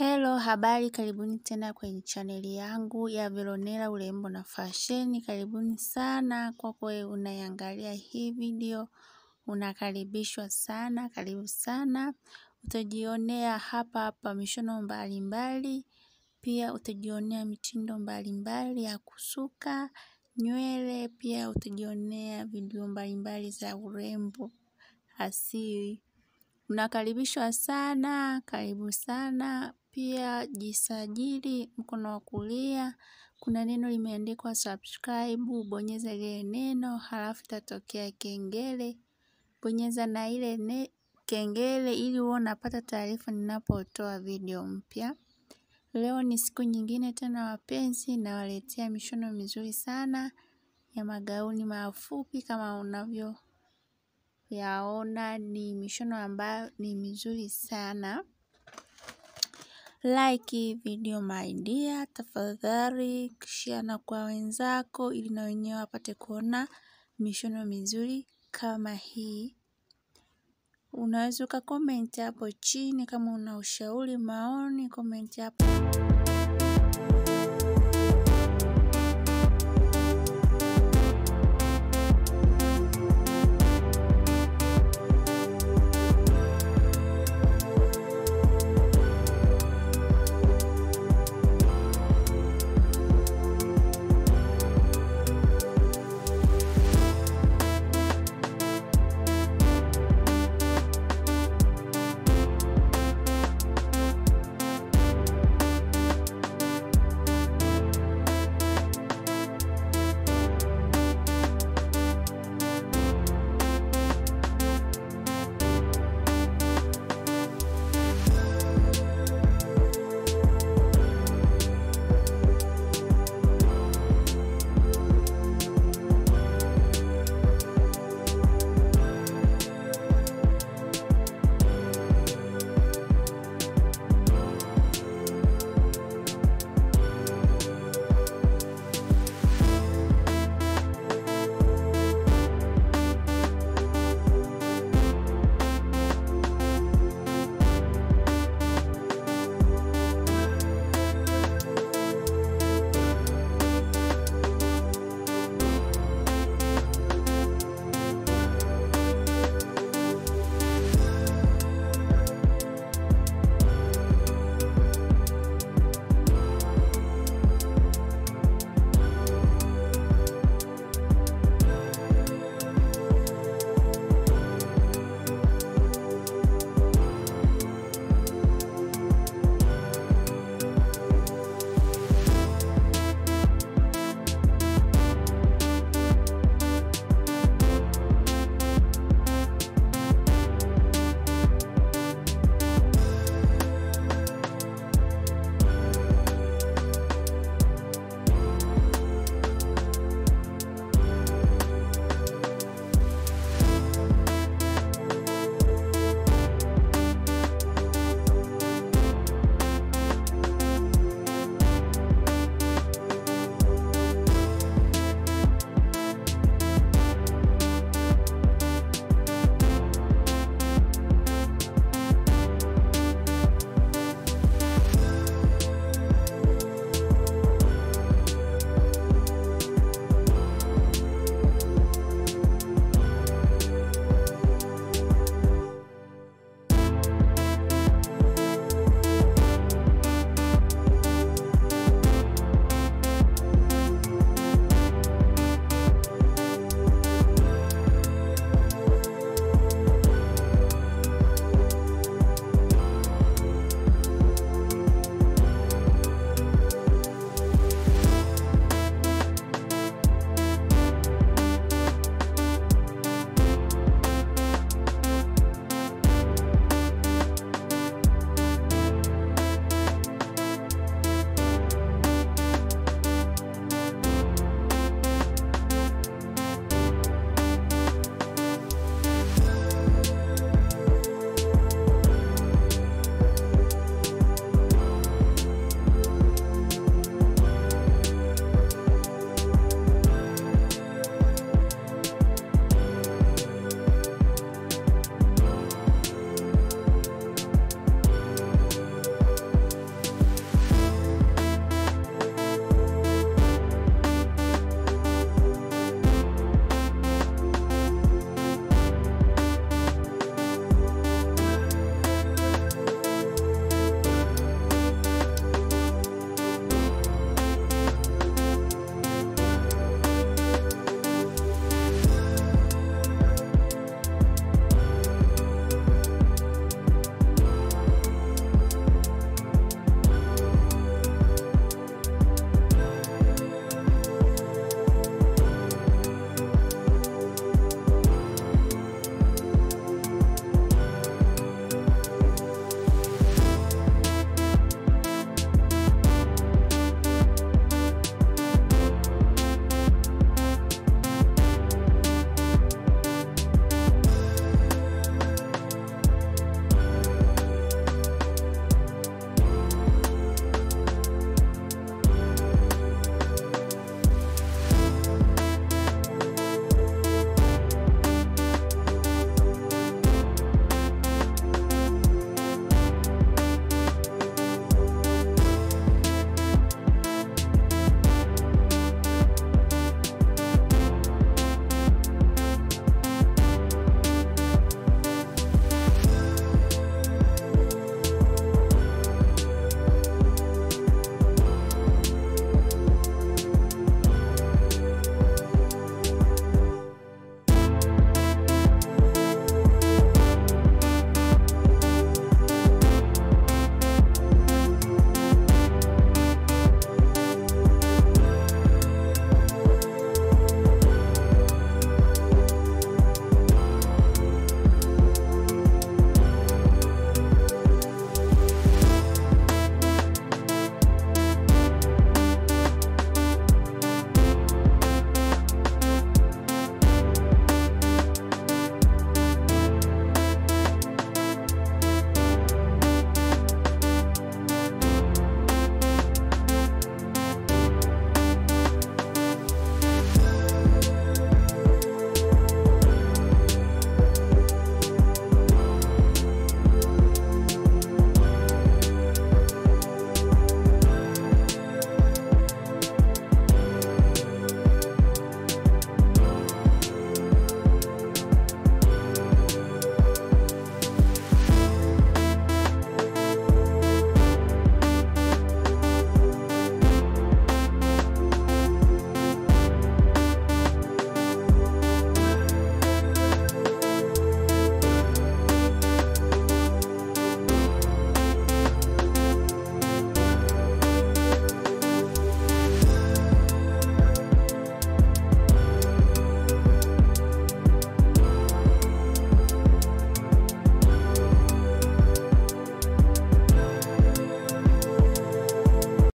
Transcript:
Hello, habari, karibuni tena kwenye chaneli yangu ya Veronera Urembo na Fashion. Karibuni sana kwa kwe unayangalia hii video. Unakaribishwa sana, karibu sana. Utajionea hapa mishono mbalimbali. Pia utajionea mitindo mbalimbali ya kusuka nywele. Pia utajionea video mbalimbali za urembo asili. Unakaribishwa sana, karibu sana. Pia jisajili mkono wa kulia. Kuna neno limeandikwa subscribe, bonyeza ile neno halafu itatokea kengele. Bonyeza na ile kengele ili uone unapata taarifa ninapotoa video mpya. Leo ni siku nyingine tena wapenzi, na waletea mishono mizuri sana ya magauni mafupi kama unavyo yaona. Ni mishono ambayo ni mizuri sana. Like video my dear, tafadhali share na kwa wenzako ili na wenyewe wapate kuona mishono mizuri kama hii. Unaweza ukakomenti hapo chini kama una ushauri, maoni, komenti hapo.